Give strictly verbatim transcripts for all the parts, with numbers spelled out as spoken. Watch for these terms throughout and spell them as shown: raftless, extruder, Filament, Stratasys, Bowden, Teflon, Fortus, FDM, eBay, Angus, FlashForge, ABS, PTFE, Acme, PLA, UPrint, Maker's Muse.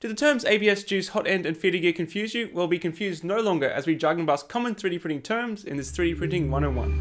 Do the terms A B S, juice, hot end, and feeder gear confuse you? Well, be confused no longer as we jargon bust common three D printing terms in this three D Printing one oh one.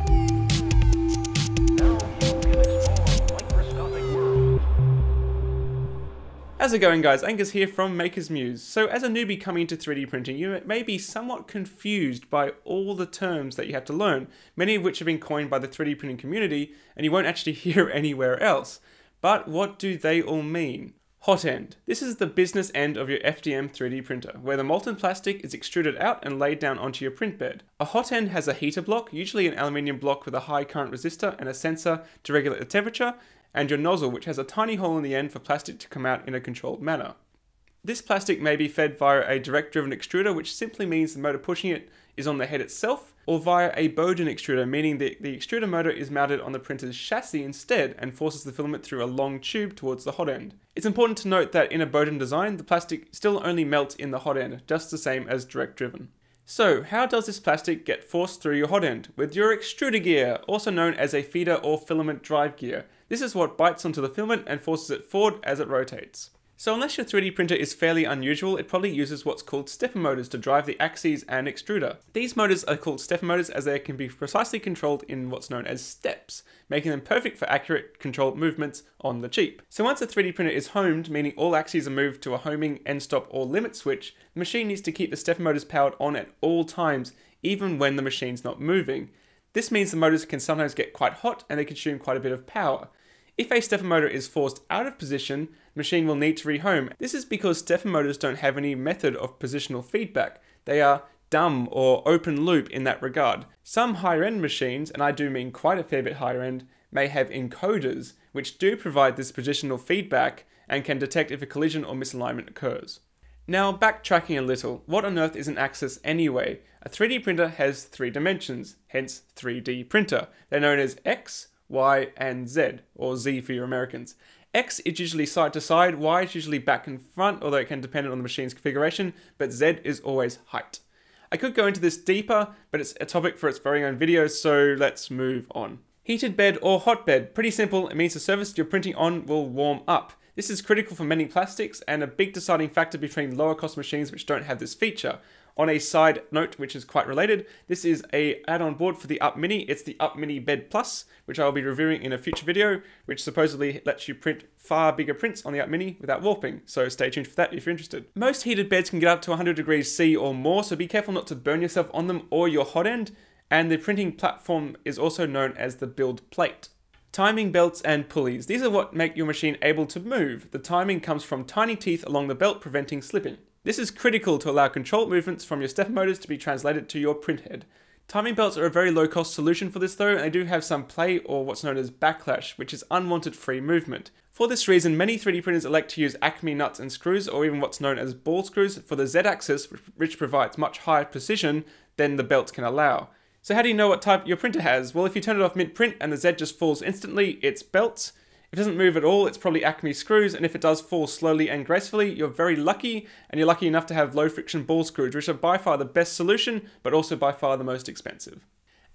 How's it going, guys? Angus here from Maker's Muse. So as a newbie coming into three D printing, you may be somewhat confused by all the terms that you have to learn, many of which have been coined by the three D printing community, and you won't actually hear anywhere else. But what do they all mean? Hot end. This is the business end of your F D M three D printer, where the molten plastic is extruded out and laid down onto your print bed. A hot end has a heater block, usually an aluminium block with a high current resistor and a sensor to regulate the temperature, and your nozzle, which has a tiny hole in the end for plastic to come out in a controlled manner. This plastic may be fed via a direct driven extruder, which simply means the motor pushing it is on the head itself, or via a Bowden extruder, meaning that the extruder motor is mounted on the printer's chassis instead and forces the filament through a long tube towards the hot end. It's important to note that in a Bowden design, the plastic still only melts in the hot end, just the same as direct driven. So how does this plastic get forced through your hot end? With your extruder gear, also known as a feeder or filament drive gear. This is what bites onto the filament and forces it forward as it rotates. So unless your three D printer is fairly unusual, it probably uses what's called stepper motors to drive the axes and extruder. These motors are called stepper motors as they can be precisely controlled in what's known as steps, making them perfect for accurate, controlled movements on the cheap. So once a three D printer is homed, meaning all axes are moved to a homing, end stop, or limit switch, the machine needs to keep the stepper motors powered on at all times, even when the machine's not moving. This means the motors can sometimes get quite hot and they consume quite a bit of power. If a stepper motor is forced out of position, the machine will need to rehome. This is because stepper motors don't have any method of positional feedback. They are dumb or open loop in that regard. Some higher end machines, and I do mean quite a fair bit higher end, may have encoders which do provide this positional feedback and can detect if a collision or misalignment occurs. Now backtracking a little, what on earth is an axis anyway? A three D printer has three dimensions, hence three D printer. They're known as X, Y, and Z, or Z for your Americans. X is usually side to side, Y is usually back and front, although it can depend on the machine's configuration, but Z is always height. I could go into this deeper, but it's a topic for its very own video, so let's move on. Heated bed or hot bed, pretty simple, it means the surface you're printing on will warm up. This is critical for many plastics and a big deciding factor between lower cost machines which don't have this feature. On a side note, which is quite related, this is a add-on board for the U P Mini. It's the U P Mini Bed Plus, which I'll be reviewing in a future video, which supposedly lets you print far bigger prints on the U P Mini without warping. So stay tuned for that if you're interested. Most heated beds can get up to one hundred degrees C or more, so be careful not to burn yourself on them or your hot end. And the printing platform is also known as the build plate. Timing belts and pulleys. These are what make your machine able to move. The timing comes from tiny teeth along the belt preventing slipping. This is critical to allow controlled movements from your stepper motors to be translated to your printhead. Timing belts are a very low cost solution for this though, and they do have some play or what's known as backlash, which is unwanted free movement. For this reason, many three D printers elect to use Acme nuts and screws, or even what's known as ball screws, for the Z axis, which provides much higher precision than the belts can allow. So how do you know what type your printer has? Well, if you turn it off mid-print and the Z just falls instantly, it's belts. If it doesn't move at all, it's probably Acme screws, and if it does fall slowly and gracefully, you're very lucky, and you're lucky enough to have low friction ball screws, which are by far the best solution, but also by far the most expensive.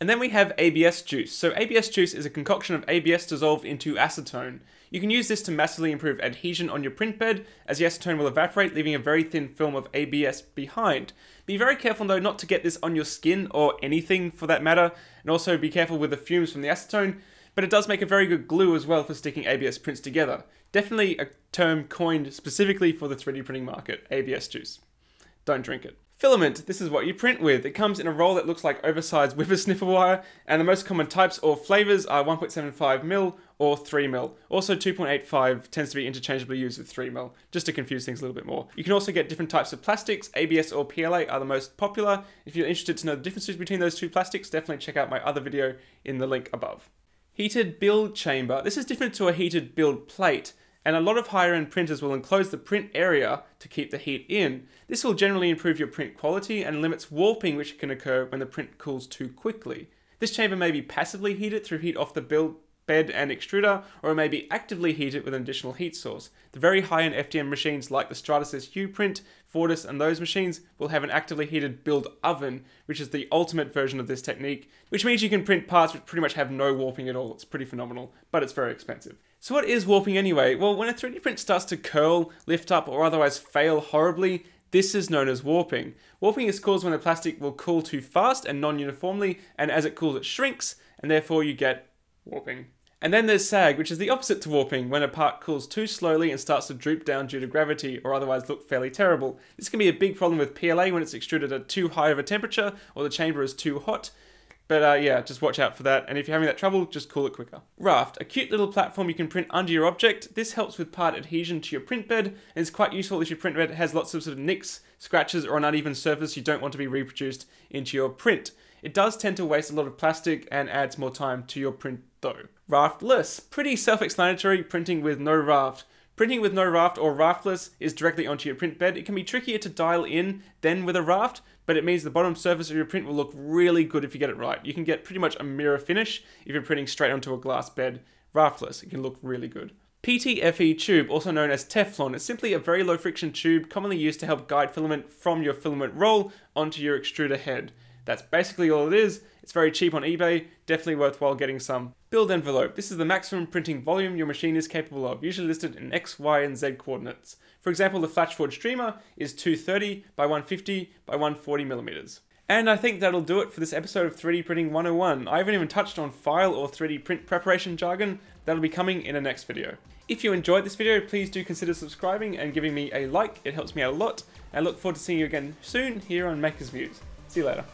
And then we have A B S juice. So A B S juice is a concoction of A B S dissolved into acetone. You can use this to massively improve adhesion on your print bed, as the acetone will evaporate, leaving a very thin film of A B S behind. Be very careful though not to get this on your skin or anything for that matter, and also be careful with the fumes from the acetone, but it does make a very good glue as well for sticking A B S prints together. Definitely a term coined specifically for the three D printing market, A B S juice. Don't drink it. Filament, this is what you print with. It comes in a roll that looks like oversized whippersnipper wire, and the most common types or flavours are one point seven five mil or three mil. Also two point eight five tends to be interchangeably used with three mil, just to confuse things a little bit more. You can also get different types of plastics. A B S or P L A are the most popular. If you're interested to know the differences between those two plastics, definitely check out my other video in the link above. Heated build chamber. This is different to a heated build plate, and a lot of higher end printers will enclose the print area to keep the heat in. This will generally improve your print quality and limits warping, which can occur when the print cools too quickly. This chamber may be passively heated through heat off the build bed and extruder, or it may be actively heated with an additional heat source. The very high-end F D M machines like the Stratasys UPrint, Fortus, and those machines will have an actively heated build oven, which is the ultimate version of this technique, which means you can print parts which pretty much have no warping at all. It's pretty phenomenal, but it's very expensive. So what is warping anyway? Well, when a three D print starts to curl, lift up, or otherwise fail horribly, this is known as warping. Warping is caused when a plastic will cool too fast and non-uniformly, and as it cools it shrinks, and therefore you get warping. And then there's sag, which is the opposite to warping, when a part cools too slowly and starts to droop down due to gravity, or otherwise look fairly terrible. This can be a big problem with P L A when it's extruded at too high of a temperature, or the chamber is too hot. But uh, yeah, just watch out for that, and if you're having that trouble, just cool it quicker. Raft, a cute little platform you can print under your object. This helps with part adhesion to your print bed, and is quite useful if your print bed has lots of sort of nicks, scratches, or an uneven surface you don't want to be reproduced into your print. It does tend to waste a lot of plastic and adds more time to your print though. Raftless, pretty self-explanatory, printing with no raft. Printing with no raft or raftless is directly onto your print bed. It can be trickier to dial in than with a raft, but it means the bottom surface of your print will look really good if you get it right. You can get pretty much a mirror finish if you're printing straight onto a glass bed. Raftless, it can look really good. P T F E tube, also known as Teflon, is simply a very low friction tube commonly used to help guide filament from your filament roll onto your extruder head. That's basically all it is. It's very cheap on eBay, definitely worthwhile getting some. Build envelope. This is the maximum printing volume your machine is capable of, usually listed in X, Y, and Z coordinates. For example, the FlashForge streamer is two thirty by one fifty by one forty millimeters. And I think that'll do it for this episode of three D Printing one oh one. I haven't even touched on file or three D print preparation jargon. That'll be coming in the next video. If you enjoyed this video, please do consider subscribing and giving me a like. It helps me out a lot. I look forward to seeing you again soon here on Maker's Muse. See you later.